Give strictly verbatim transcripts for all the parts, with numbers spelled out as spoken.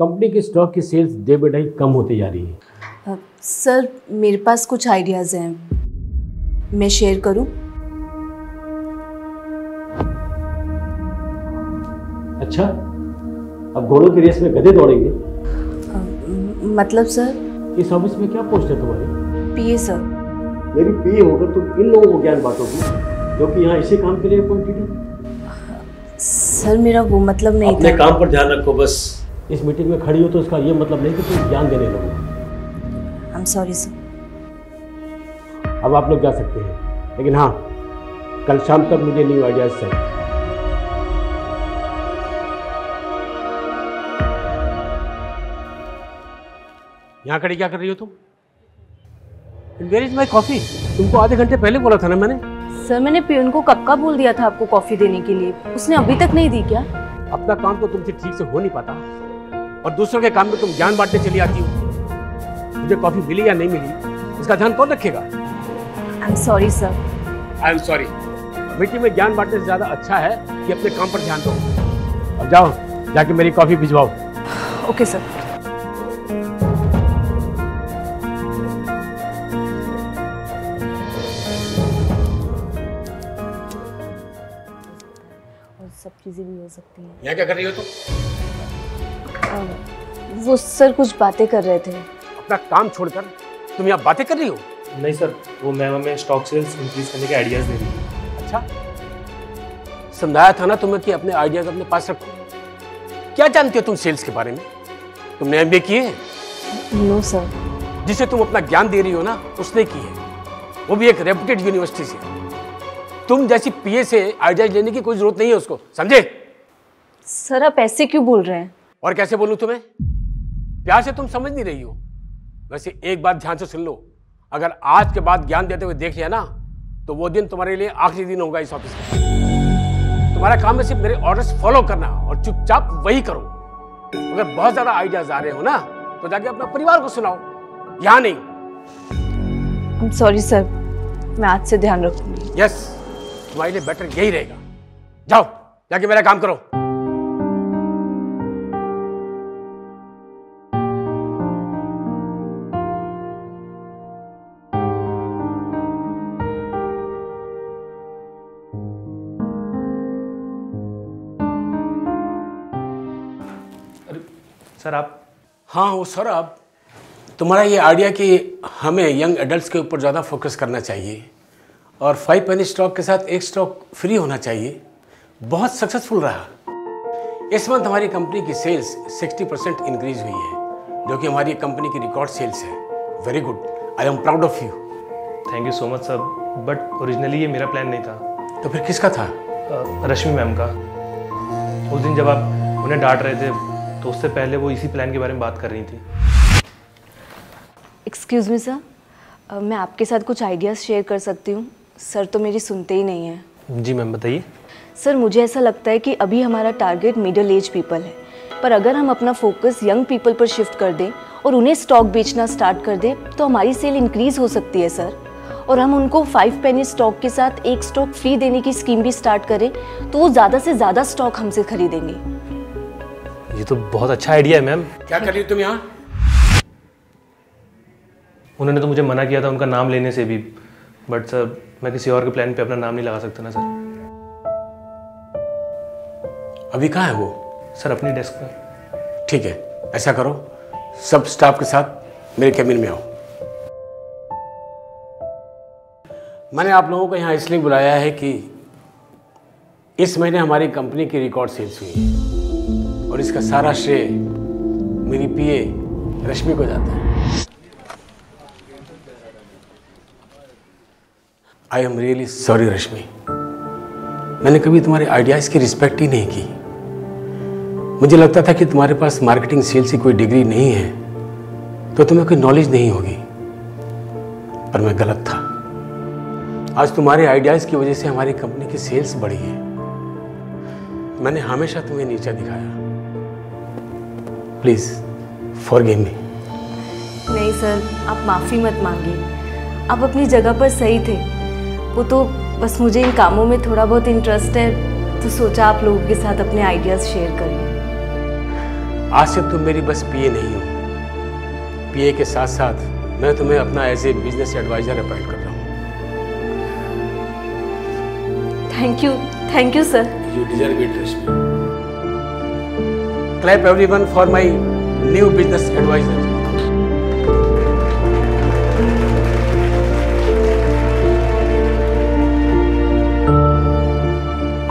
Company के stock की sales day by day कम होती जा रही है। सर मेरे पास कुछ आइडियाज़ हैं, मैं शेयर करूं? अच्छा, अब घोड़ों की रेस में गधे दौड़ेंगे? मतलब सर? इस ऑफिस में क्या पोस्ट है तुम्हारी? PA sir. मेरी पीए होकर तुम इन लोगों को ज्ञान बांटोगी जो कि यहाँ इसी काम के लिए अपॉइंटेड है? सर मेरा वो मतलब नहीं था। अपने काम पर ध्यान रखो बस। इस मीटिंग में खड़ी हो तो इसका ये मतलब नहीं कि तुम ज्ञान देने लगो। I am sorry sir. अब आप लोग जा सकते हैं, लेकिन हाँ कल शाम तक मुझे न्यू आइडियाज चाहिए। यहाँ खड़ी क्या कर रही हो तुम? Where is my coffee? तुमको आधे घंटे पहले बोला था ना मैंने। सर मैंने पियून को कब का बोल दिया था आपको कॉफी देने के लिए, उसने अभी तक नहीं दी क्या? अपना काम तो तुमसे ठीक से हो नहीं पाता और दूसरों के काम में तुम ज्ञान बांटने चली आती हो। मुझे कॉफी मिली या नहीं मिली इसका ध्यान कौन रखेगा? I am sorry sir. I am sorry. Meeting में ज्ञान बांटने से ज्यादा अच्छा है कि अपने काम पर ध्यान दो। अब जाओ जाके मेरी कॉफी भिजवाओ। Okay sir. सब चीजें भी हो सकती हैं। यहाँ क्या कर रही हो तुम? तो? वो सर कुछ बातें कर रहे थे। अपना काम छोड़कर तुम यहाँ बातें कर रही हो? नहीं सर, वो मैम हमें स्टॉक सेल्स इंक्रीज करने के आइडियाज दे रही है। अच्छा, समझाया था ना तुम्हें कि अपने आइडियाज अपने पास रखो। क्या जानते हो तुम सेल्स के बारे में? तुमने एमबीए किए? No sir. जिसे तुम अपना ज्ञान दे रही हो ना उसने की है, वो भी एक रेप्यूटेड यूनिवर्सिटी से। तुम जैसी पीए से आइडियाज लेने की कोई जरूरत नहीं है उसको, समझे? सर आप ऐसे क्यों बोल रहे हैं? और कैसे बोलूं तुम्हें? प्यार से तुम समझ नहीं रही हो। वैसे एक बात ध्यान से सुन लो, अगर आज के बाद ज्ञान देते हुए देख लिया ना तो वो दिन तुम्हारे लिए आखिरी दिन होगा इस ऑफिस में। तुम्हारा काम है सिर्फ मेरे ऑर्डर्स फॉलो करना और चुपचाप वही करो। अगर बहुत ज्यादा आइडियाज आ रहे हो ना तो जाके अपना परिवार को सुनाओ, यहाँ नहीं। आई एम सॉरी सर, मैं आज से ध्यान रखूंगी। यस, तुम्हारे लिए बेटर यही रहेगा। जाओ जाके मेरा काम करो। अरे सर आप। हाँ वो सर आप, तुम्हारा ये आइडिया कि हमें यंग एडल्ट्स के ऊपर ज़्यादा फोकस करना चाहिए और फाइव पेनी स्टॉक के साथ एक स्टॉक फ्री होना चाहिए, बहुत सक्सेसफुल रहा। इस मंथ हमारी कंपनी की सेल्स साठ परसेंट इंक्रीज हुई है जो कि हमारी कंपनी की रिकॉर्ड सेल्स है। Very good, I am proud of you. Thank you so much sir, but originally ये मेरा प्लान नहीं था। तो फिर किसका था? uh, रश्मि मैम का। उस दिन जब आप उन्हें डांट रहे थे तो उससे पहले वो इसी प्लान के बारे में बात कर रही थी। एक्सक्यूज़ मी सर, मैं आपके साथ कुछ आइडियाज़ शेयर कर सकती हूँ? सर तो मेरी सुनते ही नहीं है। जी मैम बताइए। सर मुझे ऐसा लगता है कि अभी हमारा टारगेट मिडिल एज पीपल है, पर अगर हम अपना फोकस यंग पीपल पर शिफ्ट कर दें और उन्हें स्टॉक बेचना स्टार्ट कर दें तो हमारी सेल इंक्रीज़ हो सकती है सर। और हम उनको फाइव पेनी स्टॉक के साथ एक स्टॉक फ्री देने की स्कीम भी स्टार्ट करें तो वो ज़्यादा से ज़्यादा स्टॉक हमसे खरीदेंगे। ये तो बहुत अच्छा आइडिया है मैम। क्या कर रही हो तुम यहाँ? उन्होंने तो मुझे मना किया था उनका नाम लेने से भी, बट सर मैं किसी और के प्लान पे अपना नाम नहीं लगा सकता ना सर। अभी कहाँ है वो? सर अपनी डेस्क पर। ठीक है, ऐसा करो सब स्टाफ के साथ मेरे कैबिन में आओ। मैंने आप लोगों को यहाँ इसलिए बुलाया है कि इस महीने हमारी कंपनी की रिकॉर्ड सेल्स हुई है और इसका सारा श्रेय मेरी पीए रश्मि को जाता है। I am really sorry Rashmi, मैंने कभी तुम्हारे आइडियाज़ की रिस्पेक्ट ही नहीं की। मुझे लगता था कि तुम्हारे पास मार्केटिंग सेल्स की कोई डिग्री नहीं है तो तुम्हें कोई नॉलेज नहीं होगी, पर मैं गलत था। आज तुम्हारे आइडियाज़ की वजह से हमारी कंपनी की सेल्स बढ़ी है। मैंने हमेशा तुम्हें नीचा दिखाया, प्लीज़ फॉरगिव मी। नहीं सर, आप माफ़ी मत मांगिए, आप अपनी जगह पर सही थे। वो तो बस मुझे इन कामों में थोड़ा बहुत इंटरेस्ट है तो सोचा आप लोगों के साथ अपने आइडियाज़ शेयर करें। आज से तुम मेरी बस पीए नहीं हो, पीए के साथ साथ मैं तुम्हें अपना as a business adviser appoint कर रहा हूँ। Thank you, thank you sir. You deserve it Rashmi. Clap everyone for my new business adviser.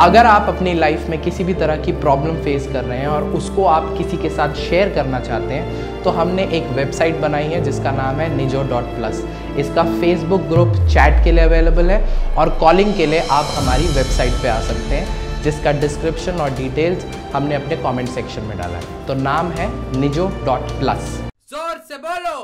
अगर आप अपनी लाइफ में किसी भी तरह की प्रॉब्लम फेस कर रहे हैं और उसको आप किसी के साथ शेयर करना चाहते हैं तो हमने एक वेबसाइट बनाई है जिसका नाम है निजो डॉट प्लस। इसका फेसबुक ग्रुप चैट के लिए अवेलेबल है और कॉलिंग के लिए आप हमारी वेबसाइट पे आ सकते हैं जिसका डिस्क्रिप्शन और डिटेल्स हमने अपने कमेंट सेक्शन में डाला है। तो नाम है निजो डॉट प्लस। जोर से बोलो।